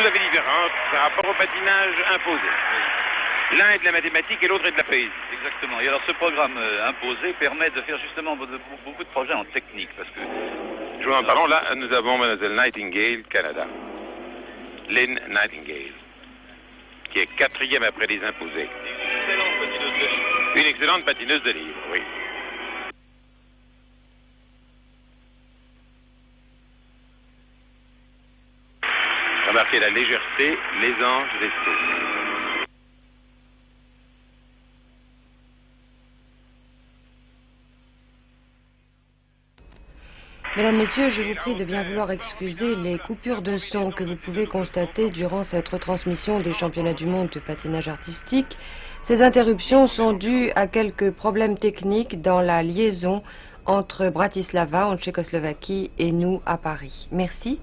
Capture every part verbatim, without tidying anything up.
tout à fait différentes par rapport au patinage imposé. L'un est de la mathématique et l'autre est de la poésie. Exactement. Et alors ce programme euh, imposé permet de faire justement de, de, de, beaucoup de projets en technique parce que... Je vous en parle, là, nous avons Mademoiselle Nightingale, Canada. Lynn Nightingale, qui est quatrième après les imposés. Une excellente patineuse de livres, oui. Remarquez la légèreté, les anges restés. Mesdames, Messieurs, je vous prie de bien vouloir excuser les coupures de son que vous pouvez constater durant cette retransmission des championnats du monde de patinage artistique. Ces interruptions sont dues à quelques problèmes techniques dans la liaison entre Bratislava, en Tchécoslovaquie, et nous à Paris. Merci.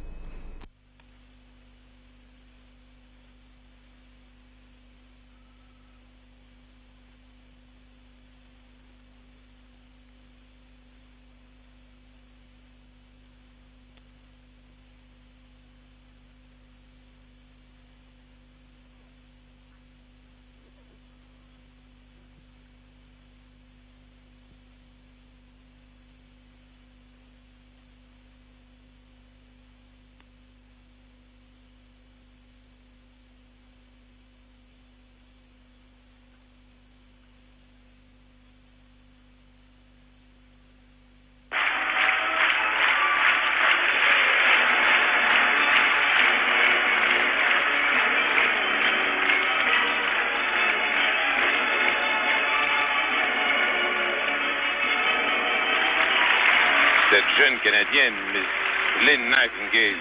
Jeune Canadienne, Miss Lynn Nightingale,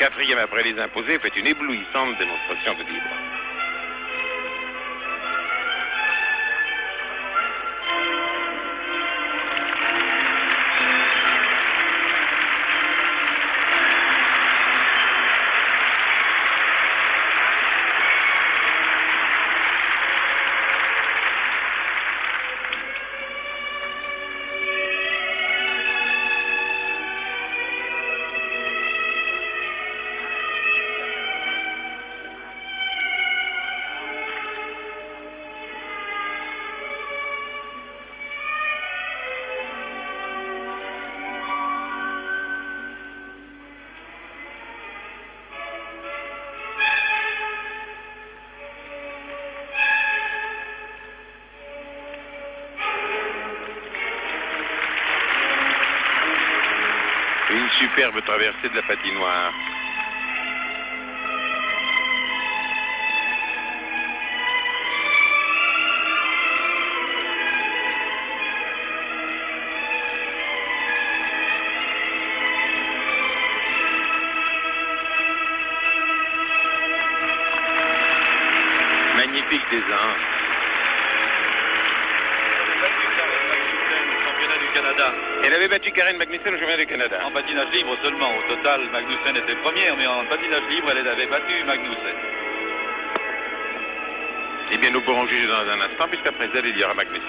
quatrième après les imposés, fait une éblouissante démonstration de libre. Superbe traversée de la patinoire. Magnifique dessin. Elle avait battu Karen Magnussen au championnat du Canada. En patinage libre seulement. Au total, Magnussen était première, mais en patinage libre, elle avait battu Magnussen. Eh bien, nous pourrons juger dans un instant, puisqu'après elle, il y aura Magnussen.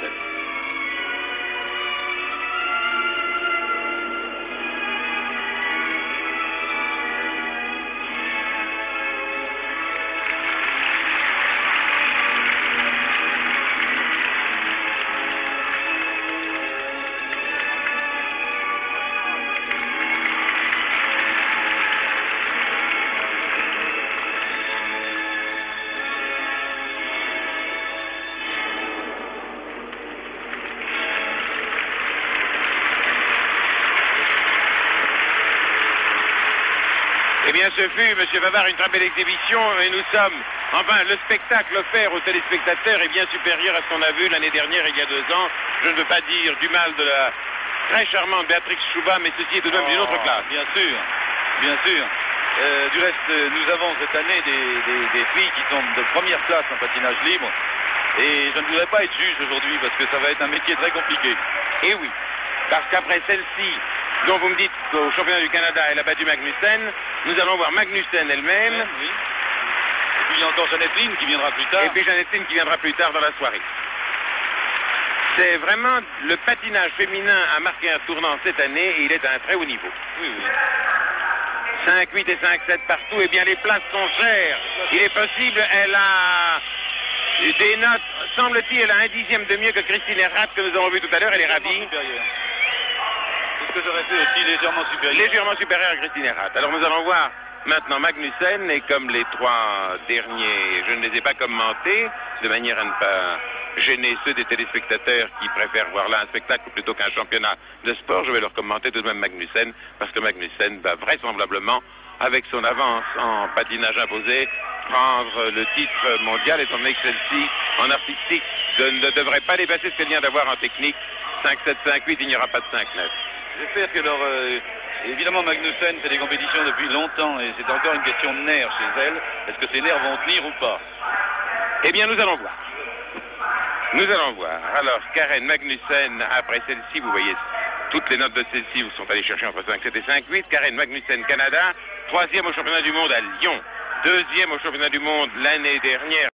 Eh bien, ce fut, M. Favard, une très belle exhibition et nous sommes, enfin, le spectacle offert aux téléspectateurs est bien supérieur à ce qu'on a vu l'année dernière, il y a deux ans. Je ne veux pas dire du mal de la très charmante Béatrix Chouba, mais ceci est tout de même d'une autre classe. Bien sûr, bien sûr. Euh, du reste, nous avons cette année des, des, des filles qui sont de première classe en patinage libre et je ne voudrais pas être juge aujourd'hui parce que ça va être un métier très compliqué. Et oui, parce qu'après celle-ci, dont vous me dites qu'au championnat du Canada, elle a battu Magnussen. Nous allons voir Magnussen elle-même. Oui. Et puis il y a encore Janet Lynn qui viendra plus tard. Et puis Janet Lynn qui viendra plus tard dans la soirée. C'est vraiment... Le patinage féminin a marqué un tournant cette année et il est à un très haut niveau. Oui, oui. cinq huit et cinq sept partout, et bien les places sont chères. Il est possible, elle a des notes, semble-t-il, elle a un dixième de mieux que Christine Erhart que nous avons vu tout à l'heure, elle est ravie. C'est ce que j'aurais fait aussi, légèrement supérieure. Légèrement supérieure à Christine Erhart. Alors nous allons voir maintenant Magnussen, et comme les trois derniers, je ne les ai pas commentés, de manière à ne pas gêner ceux des téléspectateurs qui préfèrent voir là un spectacle plutôt qu'un championnat de sport, je vais leur commenter tout de même Magnussen, parce que Magnussen va vraisemblablement, avec son avance en patinage imposé, prendre le titre mondial, étant donné que celle-ci, en artistique, de, ne devrait pas dépasser ce qu'elle vient d'avoir en technique. cinq sept cinq huit, il n'y aura pas de cinq neuf. J'espère que leur... Euh... Évidemment, Magnussen fait des compétitions depuis longtemps et c'est encore une question de nerfs chez elle. Est-ce que ces nerfs vont tenir ou pas? Eh bien, nous allons voir. Nous allons voir. Alors, Karen Magnussen, après celle-ci, vous voyez, toutes les notes de celle-ci vous sont allées chercher entre cinq sept et cinq huit. Karen Magnussen, Canada, troisième au championnat du monde à Lyon, deuxième au championnat du monde l'année dernière.